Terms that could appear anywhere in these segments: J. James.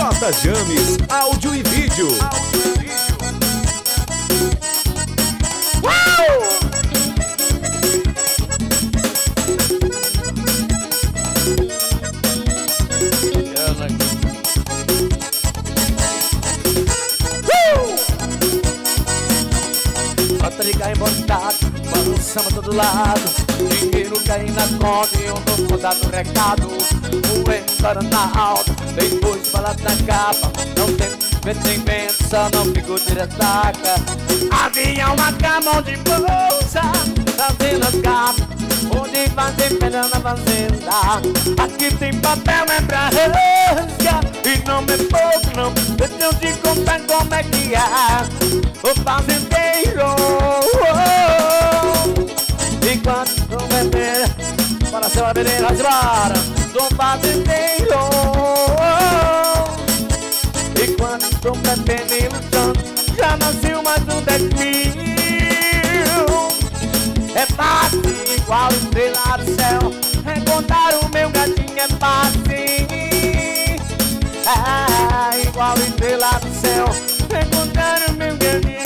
J. James, áudio e vídeo. Bota ligar embotado, mano, samba todo lado. Dinheiro cai na conta e eu não vou dar no recado. O entorno na alta, depois balada na capa. Não tem vestimento, só não fico diretaca. Havia uma cama de bolsa, fazendo as capas, onde fazer pedra na fazenda. Aqui tem papel, é pra rasgar, e não é pouco não. Deixa eu te contar como é que é o fazendeiro. Enquanto não beber, para ser uma beleza de bar, do fazendeiro. Enquanto não beber nem lutando, já nasceu mais um 10 mil. É fácil, igual estrela do céu, encontrar o meu gatinho é fácil. Ah, igual estrela do céu, encontrar o meu gatinho.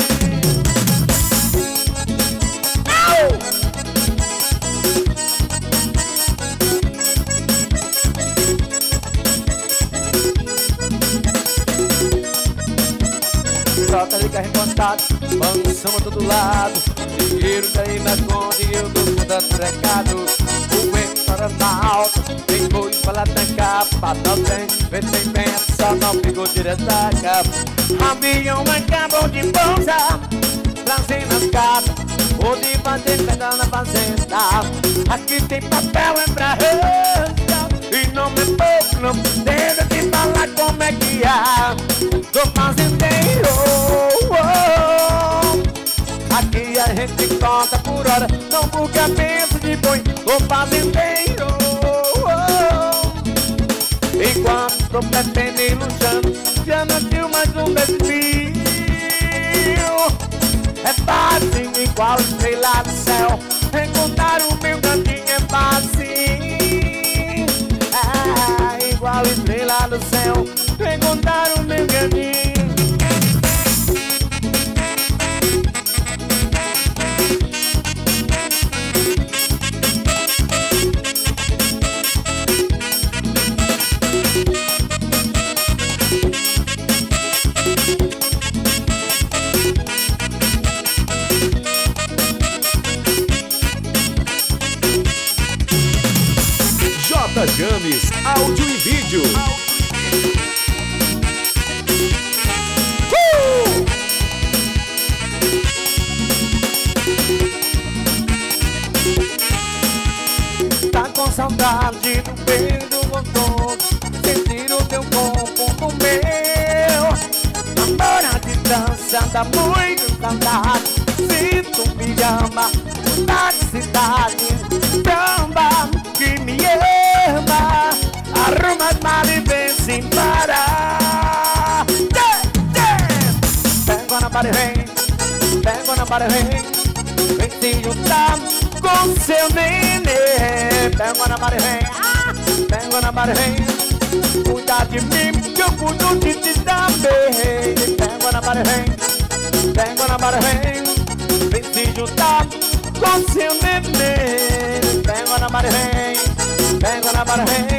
Tá liga remontado, balançamos todo lado. Dinheiro daí na conta e eu dou conta do recado. O entorno na alta, tem boi balada na capa. Não tem vestimento, só não pegou direto da capa. Avião acabou de bolsa, trazendo as capas, onde fazer pedra na fazenda. Aqui tem papel, é pra resta, e não me pouco, não tenho que falar como é que é do fazendeiro. Aqui a gente conta por hora, não por cabeça de boi, do fazendeiro. Enquanto tô bebendo e luxando, já nasceu mais um desafio. É fácil, igual estrela do céu, encontrar o meu cantinho é fácil. Ah, igual estrela do céu, encontrar o meu cantinho. J. James, áudio e vídeo. Tá com saudade do peito gostoso, sentir o teu corpo no meu. Na hora de dança dá muito saudade. Se tu me ama, tá de cidade, bramba que me ama. Arruma as malas e vem sem parar. Pega na parede, vem. Pega na parede, vem. Vem se juntar com seu neném. Pega na parede, vem. Pega na parede, vem. Cuidar de mim que eu cuido de ti também. Pega na parede, vem. Pega na parede, vem. Vem se juntar com seu neném. Pega na parede, vem. Pega na barreira,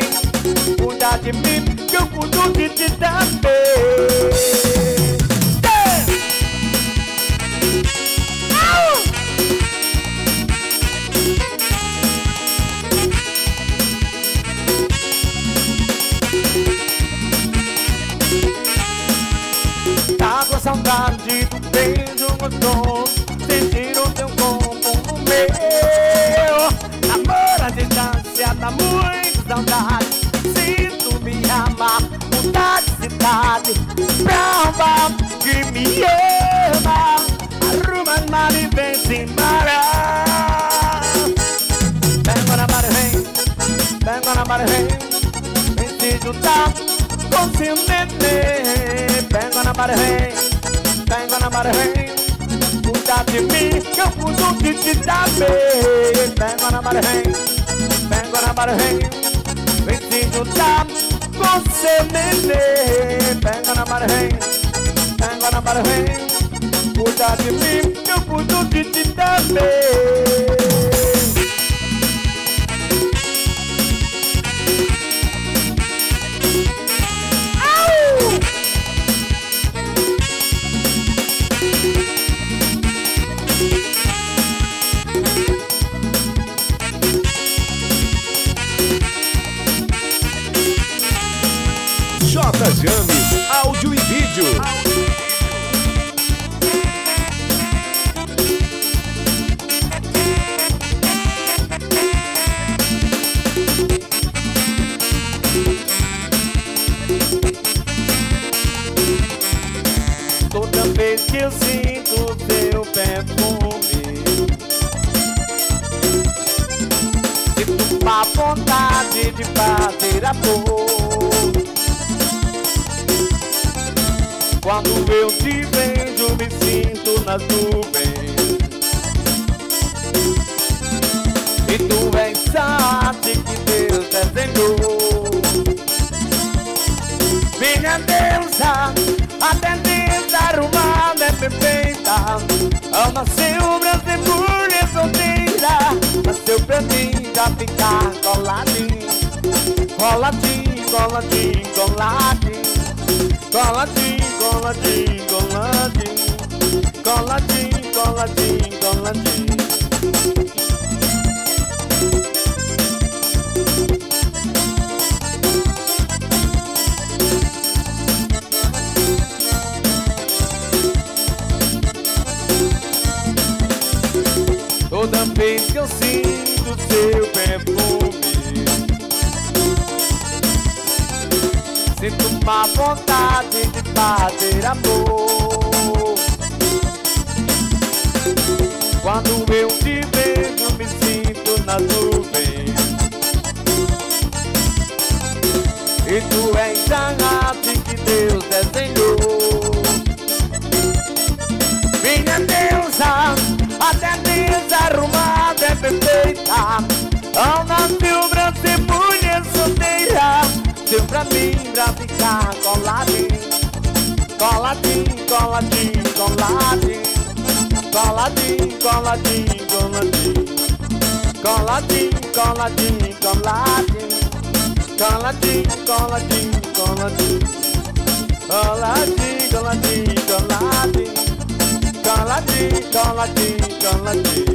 cuidar de mim, que eu cuido de ti também. Tá com saudade do beijo gostoso, sentir o teu corpo no meu. Namora de dança dá muito saudade. Se tu me ama, mudar de cidade, prova que me ama. Arruma as malas e vem se parar. Pega na mala, vem. Pega na mala, vem. Vem se juntar com seu neném. Pega na mala, vem. Pega na mala, vem. Cuidar de mim que eu cuido de ti também. Pega na mala, vem. Pega na barreira, vem se juntar com seu neném. bada hey, ain't gonna bada hey. Put out the beam, you put out the J. James, áudio e vídeo. Toda vez que eu sinto teu perfume, sinto uma vontade de bater a porta. Quando eu te vejo, me sinto nas nuvens. E tu és a arte que Deus desenhou. Minha deusa, atendida, arrumada, é perfeita. Ao nascer o Brasil, mulher solteira, nasceu pra mim, pra ficar coladinho, coladinho, coladinho, coladinho. Coladinho, coladinho, coladinho, coladinho, coladinho, coladinho. Toda vez que eu sinto seu perfume, sinto uma vontade de fazer amor. Quando eu te vejo, me sinto nas nuvens. E tu és a arte que Deus desenhou. Minha deusa, até desarrumada é perfeita. Ao nascer o Brasil, mulher solteira, deu pra mim, pra ficar coladinho, coladinho, coladinho, coladinho, coladinho, coladinho, coladinho, coladinho, coladinho, coladinho, coladinho, coladinho, coladinho, coladinho, coladinho, coladinho, coladinho, coladinho, coladinho.